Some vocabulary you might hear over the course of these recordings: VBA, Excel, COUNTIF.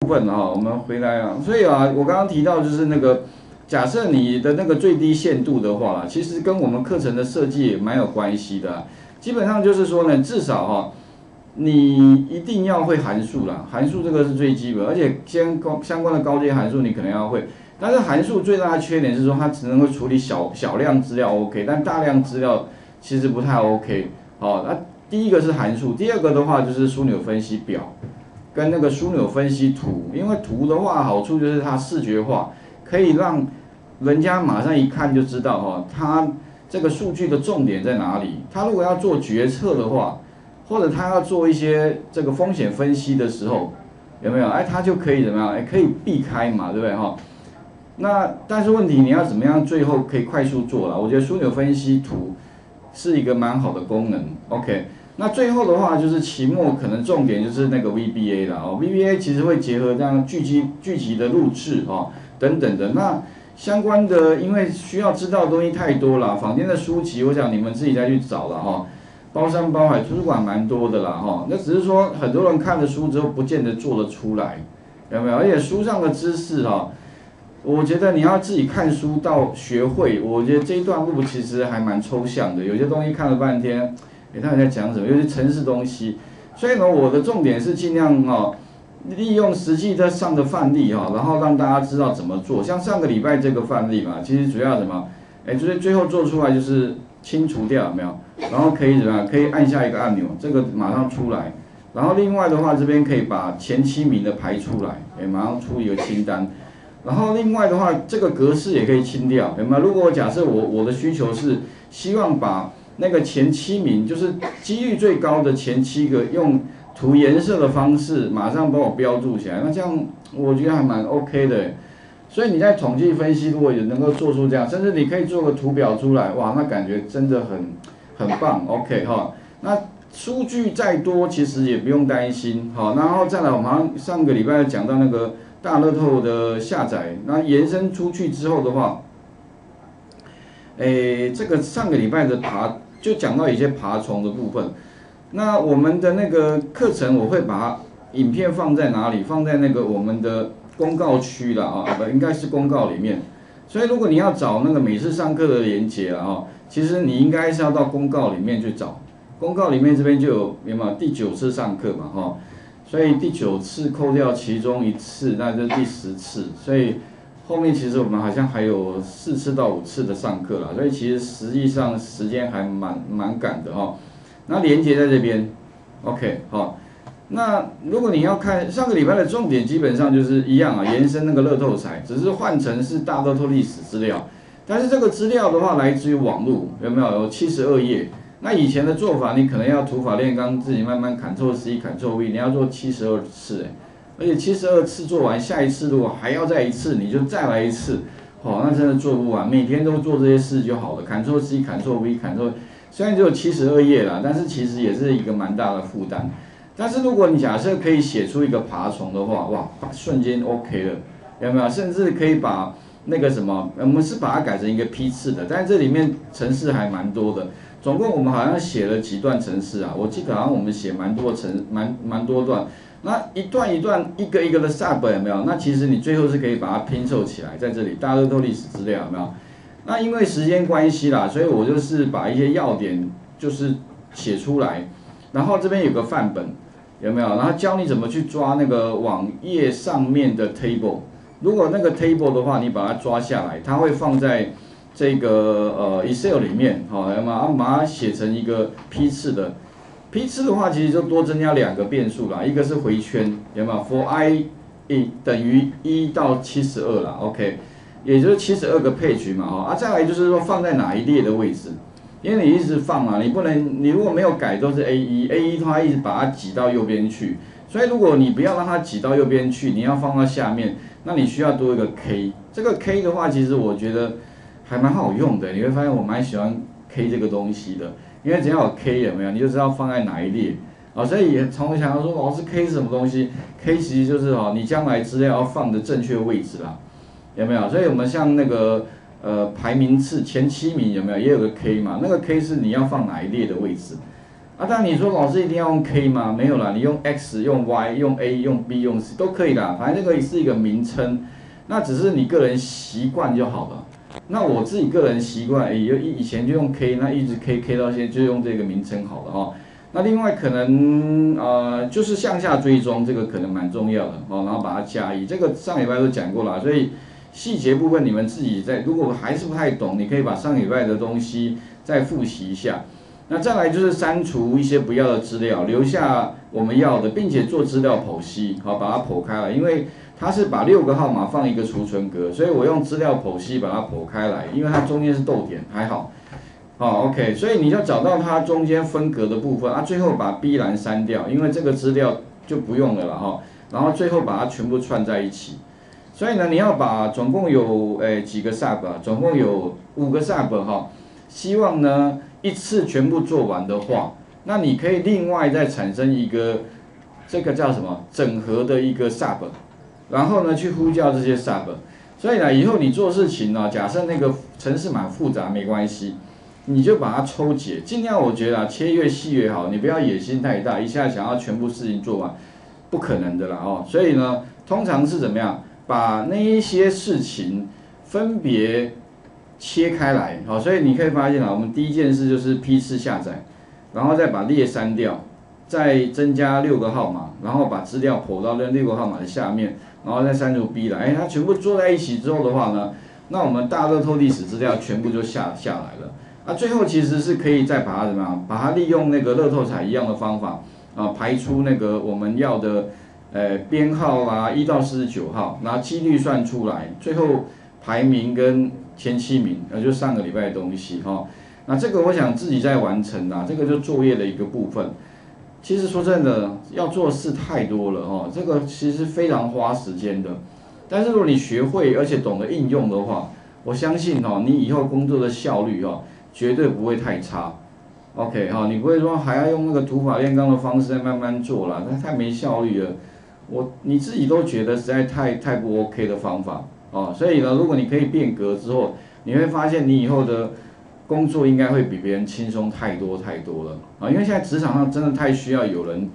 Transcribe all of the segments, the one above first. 部分啊，我们回来啊，所以啊，我刚刚提到就是那个，假设你的那个最低限度的话，其实跟我们课程的设计也蛮有关系的。基本上就是说呢，至少哈，你一定要会函数啦，函数这个是最基本，而且相关的高阶函数你可能要会。但是函数最大的缺点是说它只能够处理小量资料 OK， 但大量资料其实不太 OK。好，那第一个是函数，第二个的话就是枢纽分析表。 跟那个枢纽分析图，因为图的话好处就是它视觉化，可以让人家马上一看就知道哈，它这个数据的重点在哪里。他如果要做决策的话，或者他要做一些这个风险分析的时候，有没有？哎，他就可以怎么样？哎，可以避开嘛，对不对哈？那但是问题你要怎么样最后可以快速做了？我觉得枢纽分析图是一个蛮好的功能。OK。 那最后的话就是期末可能重点就是那个 VBA 啦哦 ，VBA 其实会结合这样聚集的录制哦等等的，那相关的因为需要知道的东西太多了，坊间的书籍我想你们自己再去找了哈，包山包海图书馆蛮多的啦哈，那只是说很多人看了书之后不见得做得出来，有没有？而且书上的知识哈，我觉得你要自己看书到学会，我觉得这一段路其实还蛮抽象的，有些东西看了半天。 他们在讲什么？尤其程式东西，所以呢，我的重点是尽量哦，利用实际在上的范例哈、哦，然后让大家知道怎么做。像上个礼拜这个范例嘛，其实主要什么？哎，就是最后做出来就是清除掉有没有？然后可以怎么样？可以按下一个按钮，这个马上出来。然后另外的话，这边可以把前7名的排出来，哎，马上出一个清单。然后另外的话，这个格式也可以清掉，有没有？如果我假设我的需求是希望把 那个前7名就是几率最高的前7个，用涂颜色的方式马上帮我标注起来，那这样我觉得还蛮 OK 的。所以你在统计分析如果也能够做出这样，甚至你可以做个图表出来，哇，那感觉真的很棒 ，OK 哈。那数据再多其实也不用担心，好，然后再来我们上个礼拜讲到那个大乐透的下载，那延伸出去之后的话，诶，这个上个礼拜的就讲到一些爬虫的部分，那我们的那个课程我会把影片放在哪里？放在那个我们的公告区了啊，应该是公告里面。所以如果你要找那个每次上课的连结了啊，其实你应该是要到公告里面去找。公告里面这边就有没有第9次上课嘛哈，所以第9次扣掉其中1次，那就是第10次。所以后面其实我们好像还有4次到5次的上课啦，所以其实实际上时间还蛮赶的哦。那连结在这边 ，OK 好。那如果你要看上个礼拜的重点，基本上就是一样啊，延伸那个乐透彩，只是换成是大乐透历史资料。但是这个资料的话来自于网络，有没有？有72页。那以前的做法，你可能要土法炼钢，自己慢慢Ctrl+C、Ctrl+V， 你要做72次哎。 而且72次做完，下一次如果还要再一次，你就再来一次，哦，那真的做不完。每天都做这些事就好了。Ctrl+C、Ctrl+V、Ctrl， 虽然只有72页啦，但是其实也是一个蛮大的负担。但是如果你假设可以写出一个爬虫的话，哇，瞬间 OK 了，有没有？甚至可以把那个什么，我们是把它改成一个批次的，但是这里面程式还蛮多的。总共我们好像写了几段程式啊？我记得好像我们写蛮多段。 那一段一段、一个一个的 sub 有没有？那其实你最后是可以把它拼凑起来，在这里大乐透历史资料有没有？那因为时间关系啦，所以我就是把一些要点就是写出来，然后这边有个范本有没有？然后教你怎么去抓那个网页上面的 table。如果那个 table 的话，你把它抓下来，它会放在这个Excel 里面，好，那么把它写成一个批次的。 批次的话，其实就多增加2个变数啦，一个是回圈，有没有 ？For i 等于1到72啦 ，OK， 也就是72个page嘛，哈，啊，再来就是说放在哪一列的位置，因为你一直放嘛，你不能，你如果没有改都是 A1，A1 它一直把它挤到右边去，所以如果你不要让它挤到右边去，你要放到下面，那你需要多一个 K， 这个 K 的话，其实我觉得还蛮好用的，你会发现我蛮喜欢 K 这个东西的。 因为只要有 K 有没有，你就知道放在哪一列啊，所以也从想要说老师 K 是什么东西 ？K 其实就是哦，你将来资料要放的正确位置啦，有没有？所以我们像那个排名次前7名有没有，也有个 K 嘛，那个 K 是你要放哪一列的位置，啊，但你说老师一定要用 K 吗？没有啦，你用 X、用 Y、用 A、用 B、用 C 都可以啦，反正这个是一个名称，那只是你个人习惯就好了。 那我自己个人习惯，以前就用 K， 那一直 K 到现在就用这个名称好了哈。那另外可能就是向下追踪这个可能蛮重要的哦，然后把它加一，这个上礼拜都讲过了，所以细节部分你们自己在如果还是不太懂，你可以把上礼拜的东西再复习一下。那再来就是删除一些不要的资料，留下我们要的，并且做资料剖析，好把它剖开了，因为。 它是把6个号码放一个储存格，所以我用资料剖析把它剖开来，因为它中间是逗点，还好。好 ，OK， 所以你要找到它中间分隔的部分啊，最后把 B 栏删掉，因为这个资料就不用了啦哈。然后最后把它全部串在一起。所以呢，你要把总共有几个 sub， 总共有5个 sub 哈。希望呢一次全部做完的话，那你可以另外再产生一个这个叫什么整合的一个 sub。 然后呢，去呼叫这些 sub， 所以呢，以后你做事情呢、假设那个程式蛮复杂没关系，你就把它抽解，尽量我觉得啊，切越细越好，你不要野心太大，一下想要全部事情做完，不可能的啦哦。所以呢，通常是怎么样，把那一些事情分别切开来，好、哦，所以你可以发现啊，我们第一件事就是 P4 下载，然后再把列删掉。 再增加6个号码，然后把资料剖到那6个号码的下面，然后再删除 B 栏。哎，它全部做在一起之后的话呢，那我们大乐透历史资料全部就下来了。啊，最后其实是可以再把它怎么样？把它利用那个乐透彩一样的方法啊，排出那个我们要的编号啦，1到49号，拿几率算出来，最后排名跟前7名，就上个礼拜的东西哈、哦。那这个我想自己在完成啦，这个就作业的一个部分。 其实说真的，要做事太多了哦，这个其实非常花时间的。但是如果你学会而且懂得应用的话，我相信哦，你以后工作的效率哦，绝对不会太差。OK 哈、哦，你不会说还要用那个土法炼钢的方式来慢慢做啦，那太没效率了。你自己都觉得实在太不 OK 的方法哦。所以呢，如果你可以变革之后，你会发现你以后的。 工作应该会比别人轻松太多了啊！因为现在职场上真的太需要有人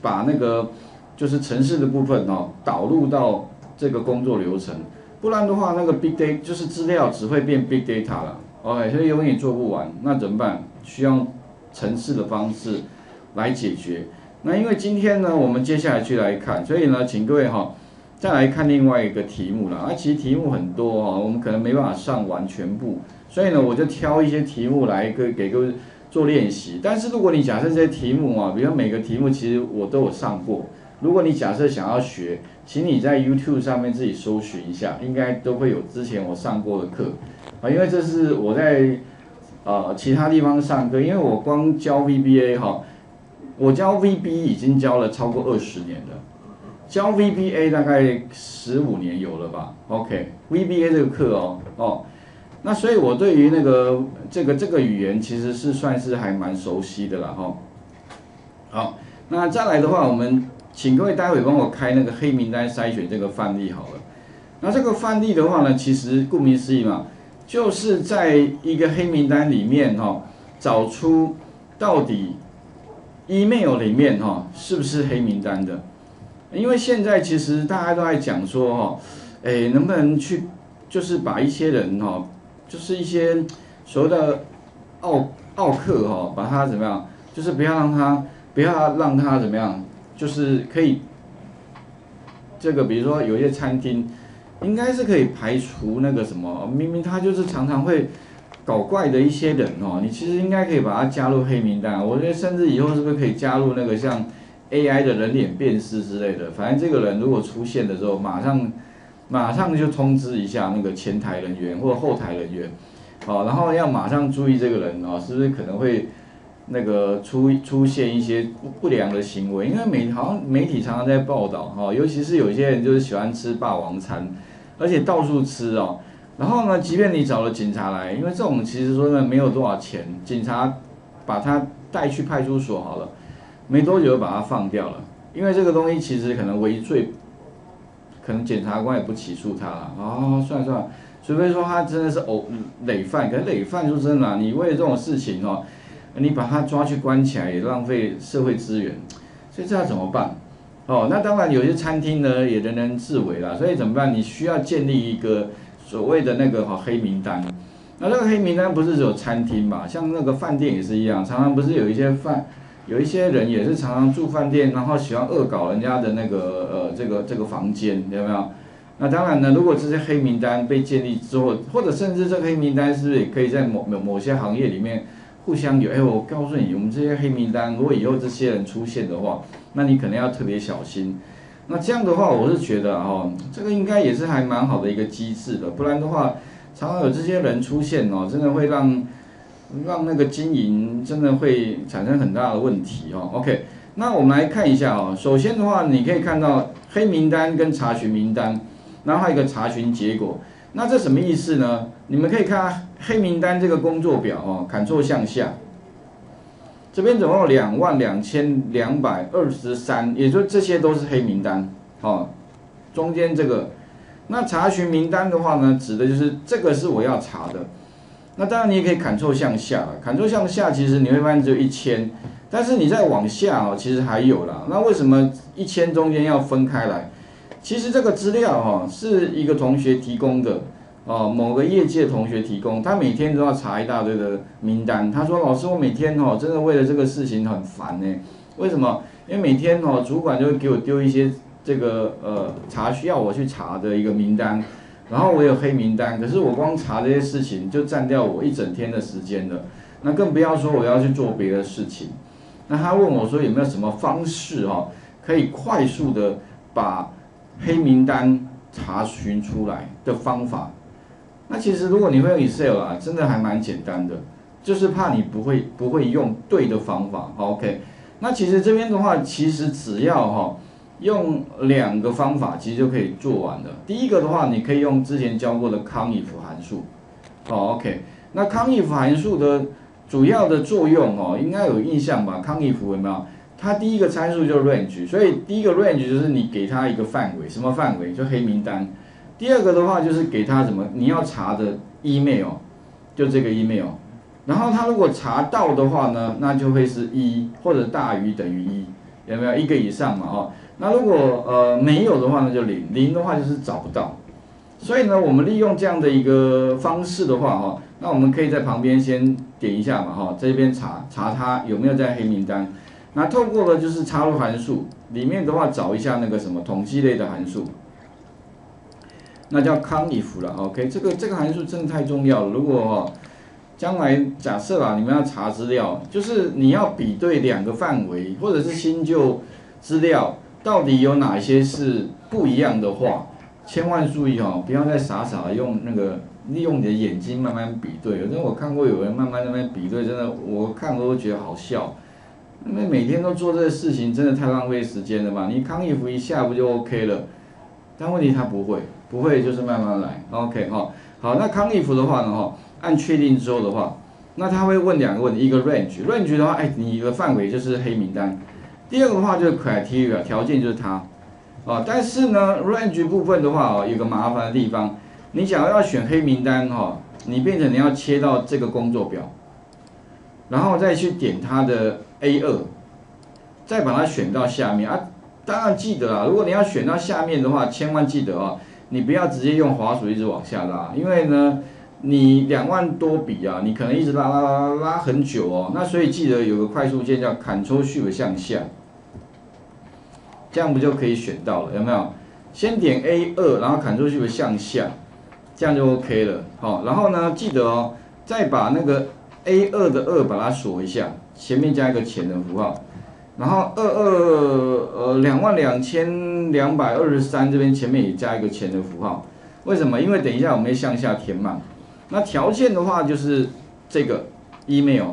把那个就是程式的部分哦导入到这个工作流程，不然的话那个 big data 就是资料只会变 big data 了 ，OK， 所以永远做不完，那怎么办？需要程式的方式来解决。那因为今天呢，我们接下来去来看，所以呢，请各位哈、哦、再来看另外一个题目啦。啊，其实题目很多哈、哦，我们可能没办法上完全部。 所以呢，我就挑一些题目来给各位做练习。但是如果你假设这些题目啊，比如每个题目其实我都有上过。如果你假设想要学，请你在 YouTube 上面自己搜寻一下，应该都会有之前我上过的课啊。因为这是我在其他地方上课，因为我光教 VBA 哈，我教 VBA 已经教了超过20年了，教 VBA 大概15年有了吧。OK，VBA 这个课哦。 那所以，我对于那个这个语言其实是算是还蛮熟悉的啦哈。好，那再来的话，我们请各位待会帮我开那个黑名单筛选这个范例好了。那这个范例的话呢，其实顾名思义嘛，就是在一个黑名单里面哈、哦，找出到底 email 里面哈、哦、是不是黑名单的。因为现在其实大家都在讲说哈、哦，哎，能不能去就是把一些人哈、哦。 就是一些所谓的奥客哈、哦，把它怎么样？就是不要让他怎么样？就是可以这个，比如说有些餐厅应该是可以排除那个什么，明明他就是常常会搞怪的一些人哦，你其实应该可以把它加入黑名单。我觉得甚至以后是不是可以加入那个像 AI 的人脸辨识之类的？反正这个人如果出现的时候，马上就通知一下那个前台人员或后台人员，好，然后要马上注意这个人啊，是不是可能会那个出现一些不良的行为？因为好像媒体常常在报道哈，尤其是有些人就是喜欢吃霸王餐，而且到处吃哦。然后呢，即便你找了警察来，因为这种其实说呢没有多少钱，警察把他带去派出所好了，没多久就把他放掉了，因为这个东西其实可能违罪。 可能检察官也不起诉他了哦，算了，除非说他真的是累犯，可是累犯就真的啦，你为了这种事情哦，你把它抓去关起来，也浪费社会资源，所以这要怎么办？哦，那当然有些餐厅呢也人人自危啦，所以怎么办？你需要建立一个所谓的那个黑名单。那这个黑名单不是只有餐厅嘛，像那个饭店也是一样，常常不是有一些人也是常常住饭店，然后喜欢恶搞人家的那个这个房间，有没有？那当然呢，如果这些黑名单被建立之后，或者甚至这个黑名单是不是也可以在某些行业里面互相有？哎，我告诉你，我们这些黑名单，如果以后这些人出现的话，那你可能要特别小心。那这样的话，我是觉得哦，这个应该也是还蛮好的一个机制的，不然的话，常常有这些人出现哦，真的会让那个经营真的会产生很大的问题哦。OK， 那我们来看一下哦，首先的话，你可以看到黑名单跟查询名单，然后还有一个查询结果。那这什么意思呢？你们可以看黑名单这个工作表哦，Ctrl向下。这边总共有22223，也就这些都是黑名单，哦，中间这个，那查询名单的话呢，指的就是这个是我要查的。那当然你也可以Ctrl向下了，Ctrl向下其实你会发现只有1000，但是你再往下哦，其实还有啦。那为什么1000中间要分开来？其实这个资料哦，是一个同学提供的。哦，某个业界同学提供，他每天都要查一大堆的名单。他说：“老师，我每天哦，真的为了这个事情很烦呢。为什么？因为每天哦，主管就会给我丢一些这个需要我去查的一个名单，然后我有黑名单。可是我光查这些事情就占掉我一整天的时间了。那更不要说我要去做别的事情。那他问我说有没有什么方式哦，可以快速的把黑名单查询出来的方法？”那其实如果你会用 Excel 啊，真的还蛮简单的，就是怕你不会用对的方法。OK， 那其实这边的话，其实只要用2个方法，其实就可以做完了。第一个的话，你可以用之前教过的 COUNTIF 函数。OK， 那 COUNTIF 函数的主要的作用哦，应该有印象吧 ？COUNTIF 有没有？它第一个参数就是 range， 所以第一个 range 就是你给它一个范围，什么范围？就黑名单。第2个的话就是给他什么你要查的 email， 就这个 email， 然后他如果查到的话呢，那就会是1或者大于等于1，有没有一个以上嘛？哦，那如果没有的话呢，就0的话就是找不到。所以呢，我们利用这样的一个方式的话，哦，那我们可以在旁边先点一下嘛，哦，这边查它有没有在黑名单。那透过的就是插入函数里面的话，找一下那个什么统计类的函数。那叫COUNTIF了 ，OK， 这个函数真的太重要了。如果将来假设啦，你们要查资料，就是你要比对2个范围，或者是新旧资料到底有哪些是不一样的话，千万注意哦，不要再傻傻用那个利用你的眼睛慢慢比对。因为我看过有人慢慢在那边比对，真的我看都觉得好笑，因为每天都做这个事情，真的太浪费时间了吧？你COUNTIF一下不就 OK 了？但问题他不会就是慢慢来 ，OK 哈。好，那COUNTIF的话呢，按确定之后的话，那他会问2个问题，一个 range 的话，哎，你的范围就是黑名单；第2个的话就是 criteria 条件就是它，哦，但是呢 range 部分的话哦，有个麻烦的地方，你想要选黑名单哦，你变成你要切到这个工作表，然后再去点它的 A2， 再把它选到下面啊。当然记得啦，如果你要选到下面的话，千万记得哦。你不要直接用滑鼠一直往下拉，因为呢，你2万多笔啊，你可能一直拉很久哦。那所以记得有个快速键叫 Ctrl Shift 向下，这样不就可以选到了？有没有？先点 A2， 然后 Ctrl Shift 向下，这样就 OK 了。好，然后呢，记得哦，再把那个 A2 的2把它锁一下，前面加一个钱的符号，然后22223这边前面也加一个钱的符号，为什么？因为等一下我们要向下填满。那条件的话就是这个 email，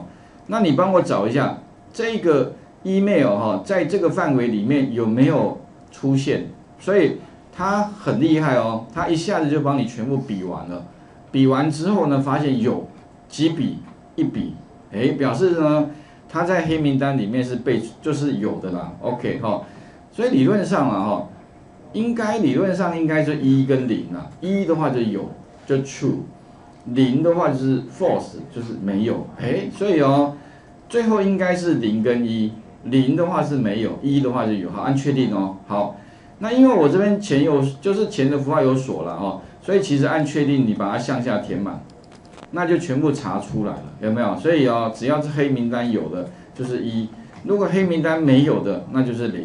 那你帮我找一下这个 email 在这个范围里面有没有出现？所以它很厉害哦，它一下子就帮你全部比完了。比完之后呢，发现有几笔一笔，哎，表示呢它在黑名单里面是就是有的啦。OK 哈。所以理论上啊，理论上应该是1跟0啊，1的话就有，就 true， 0的话就是 false， 就是没有。哎，所以哦，最后应该是0跟1， 0的话是没有， 1的话就有。好，按确定哦。好，那因为我这边钱有，就是钱的符号有锁了哦，所以其实按确定你把它向下填满，那就全部查出来了，有没有？所以哦，只要是黑名单有的就是1，如果黑名单没有的那就是0。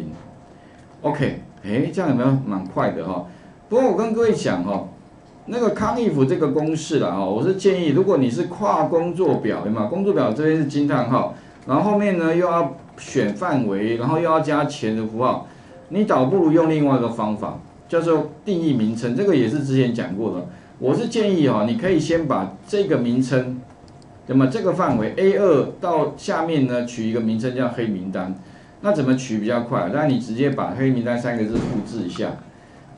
OK， 哎，这样有没有蛮快的哦？不过我跟各位讲哦。 那个COUNTIF这个公式啦，哈，我是建议，如果你是跨工作表，有没有？工作表这边是惊叹号，然后后面呢又要选范围，然后又要加钱的符号，你倒不如用另外一个方法，叫做定义名称，这个也是之前讲过的。我是建议哈，你可以先把这个名称，那么这个范围 A2 到下面呢取一个名称叫黑名单，那怎么取比较快？那你直接把黑名单3个字复制一下。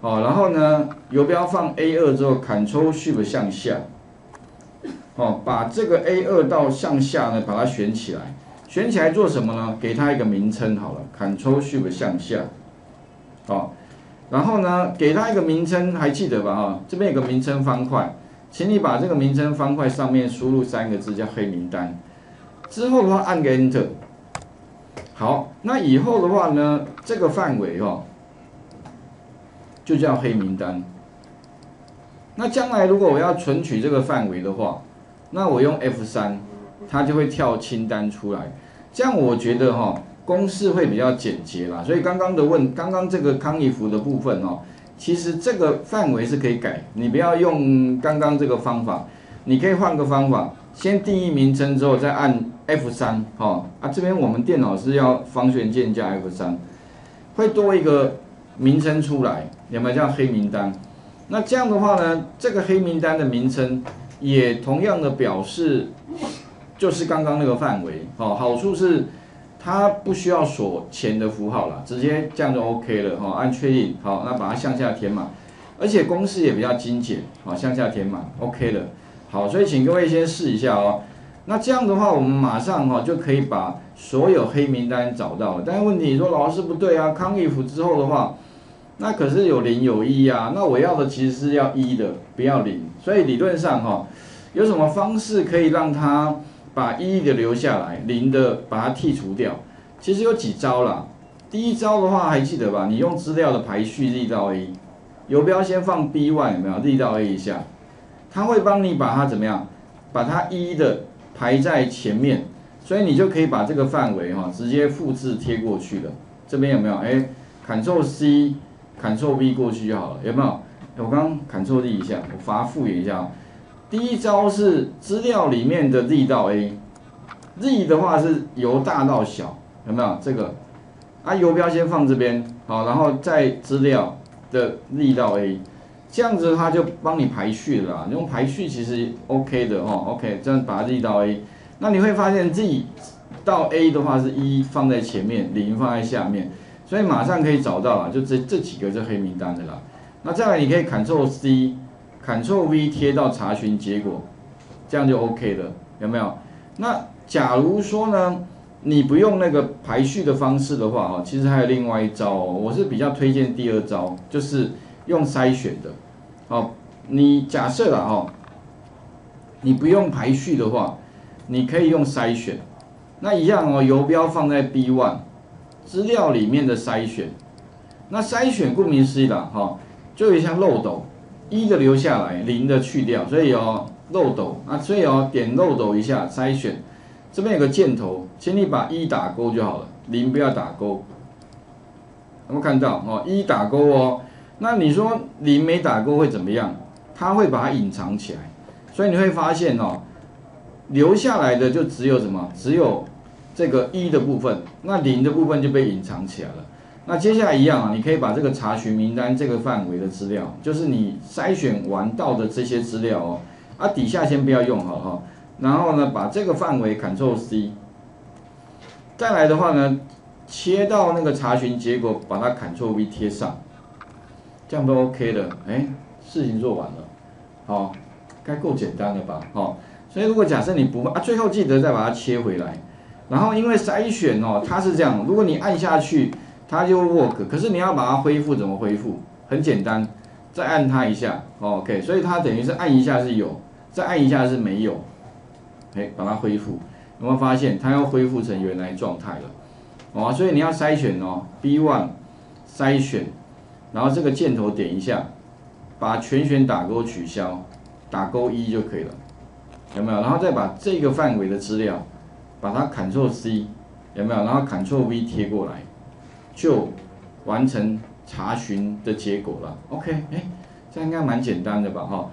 哦，然后呢，游标放 A2 之后 ，Ctrl Shift 向下，哦，把这个 A2 到向下呢，把它选起来，选起来做什么呢？给它一个名称好了 ，Ctrl Shift 向下，哦，然后呢，给它一个名称，还记得吧？哦，这边有个名称方块，请你把这个名称方块上面输入3个字叫黑名单，之后的话按个 Enter， 好，那以后的话呢，这个范围哦。 就叫黑名单。那将来如果我要存取这个范围的话，那我用 F3， 它就会跳清单出来。这样我觉得哈、哦，公式会比较简洁啦。所以刚刚这个COUNTIF的部分哦，其实这个范围是可以改，你不要用刚刚这个方法，你可以换个方法，先定义名称之后再按 F3 哦。啊，这边我们电脑是要方旋键加 F3， 会多一个。 名称出来有没有叫黑名单？那这样的话呢，这个黑名单的名称也同样的表示，就是刚刚那个范围哦。好处是它不需要锁前的符号了，直接这样就 OK 了哈、哦。按确定好，那把它向下填满，而且公式也比较精简，好、哦、向下填满 OK 了。好，所以请各位先试一下哦。那这样的话，我们马上哈、哦、就可以把所有黑名单找到了。但是问题你说老师不对啊，COUNTIF之后的话。 那可是有零有一啊，那我要的其实是要一的，不要零。所以理论上哈、哦，有什么方式可以让它把一的留下来，零的把它剔除掉？其实有几招啦。第一招的话还记得吧？你用资料的排序 Z 到 A， 游标先放 B1 有没有 ？Z 到 A 一下，它会帮你把它怎么样？把它一的排在前面，所以你就可以把这个范围哈、哦、直接复制贴过去了。这边有没有？哎 ，Ctrl C。 Ctrl V 过去就好了，有没有？我刚刚 Ctrl V 一下，我把它复原一下。第一招是资料里面的 Z 到 A，Z 的话是由大到小，有没有？这个啊，游标先放这边，好，然后再资料的 Z 到 A， 这样子它就帮你排序了啦。你用排序其实 OK 的哦 ，OK， 这样把 Z 到 A， 那你会发现 Z 到 A 的话是1放在前面， 0放在下面。 所以马上可以找到啦，就这几个是黑名单的啦。那再来你可以 Ctrl C、Ctrl V 贴到查询结果，这样就 OK 了，有没有？那假如说呢，你不用那个排序的方式的话，哈，其实还有另外一招、哦，我是比较推荐第二招，就是用筛选的。好，你假设啦，哈，你不用排序的话，你可以用筛选。那一样哦，游标放在 B1。 资料里面的筛选，那筛选顾名思义啦，哈、哦，就有像漏斗，1的留下来，0的去掉，所以哦，漏斗啊，所以哦，点漏斗一下筛选，这边有个箭头，请你把1打勾就好了， 0不要打勾，有没有看到哦？ 1打勾哦，那你说0没打勾会怎么样？它会把它隐藏起来，所以你会发现哦，留下来的就只有什么？只有。 这个1的部分，那0的部分就被隐藏起来了。那接下来一样啊，你可以把这个查询名单这个范围的资料，就是你筛选完到的这些资料哦，啊底下先不要用好哈。然后呢，把这个范围 Ctrl C， 再来的话呢，切到那个查询结果，把它 Ctrl V 贴上，这样都 OK 了。哎，事情做完了，好、哦，该够简单了吧？好、哦，所以如果假设你不啊，最后记得再把它切回来。 然后因为筛选哦，它是这样，如果你按下去，它就 work。可是你要把它恢复，怎么恢复？很简单，再按它一下 ，OK。所以它等于是按一下是有，再按一下是没有，哎，把它恢复。有没有发现它又恢复成原来状态了？哦，所以你要筛选哦 ，B1 筛选，然后这个箭头点一下，把全选打勾取消，打勾1就可以了，有没有？然后再把这个范围的资料，把它 Ctrl C， 有没有？然后 Ctrl V 贴过来，就完成查询的结果了。OK， 哎，这应该蛮简单的吧？哈。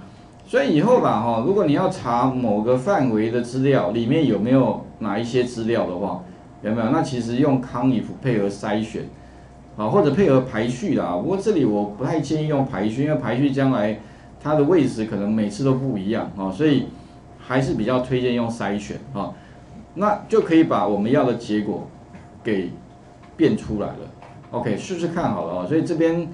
所以以后吧，哈，如果你要查某个范围的资料，里面有没有哪一些资料的话，有没有？那其实用 COUNTIF 配合筛选，啊，或者配合排序啦。不过这里我不太建议用排序，因为排序将来它的位置可能每次都不一样啊，所以还是比较推荐用筛选啊，那就可以把我们要的结果给变出来了。OK， 试试看好了啊。所以这边。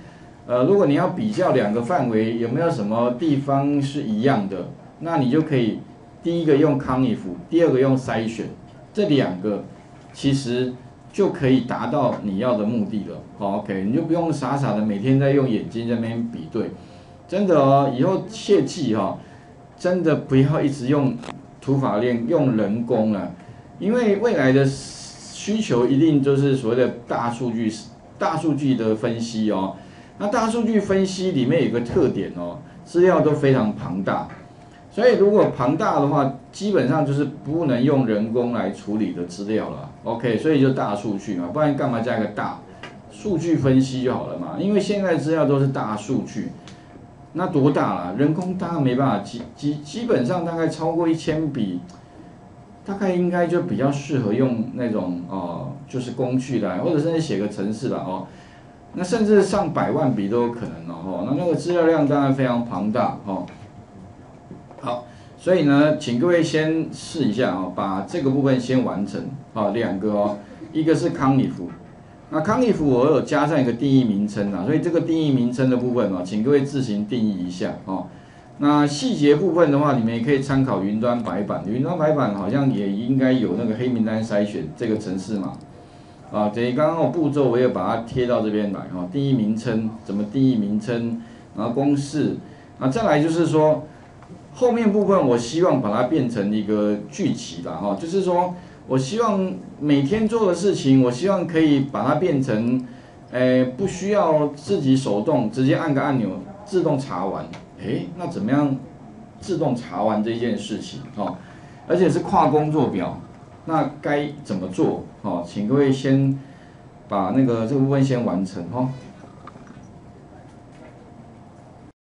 如果你要比较两个范围有没有什么地方是一样的，那你就可以第一个用 COUNTIF， 第二个用筛选，这两个其实就可以达到你要的目的了。好 ，OK， 你就不用傻傻的每天在用眼睛在那边比对，真的哦，以后切记哦，真的不要一直用土法炼钢，用人工了，因为未来的需求一定就是所谓的大数据的分析哦。 那大数据分析里面有个特点哦，资料都非常庞大，所以如果庞大的话，基本上就是不能用人工来处理的资料了。OK， 所以就大数据嘛，不然干嘛加一个大？数据分析就好了嘛，因为现在资料都是大数据，那多大啦？人工当然没办法，基本上大概超过1000笔，大概应该就比较适合用那种就是工具来，或者甚至写个程式啦哦。 那甚至上100万笔都有可能哦，那个资料量当然非常庞大哦。好，所以呢，请各位先试一下哦，把这个部分先完成哦，两个哦，一个是COUNTIF，那COUNTIF我有加上一个定义名称啦，所以这个定义名称的部分哦，请各位自行定义一下哦。那细节部分的话，你们也可以参考云端白板，云端白板好像也应该有那个黑名单筛选这个程式嘛。 啊，等于刚刚我步骤我也把它贴到这边来哈，定义名称怎么定义名称，然后公式，啊再来就是说后面部分我希望把它变成一个句集啦哈，就是说我希望每天做的事情，我希望可以把它变成，不需要自己手动直接按个按钮自动查完，那怎么样自动查完这件事情哈，而且是跨工作表。 那该怎么做？哦，请各位先把这个部分先完成哦。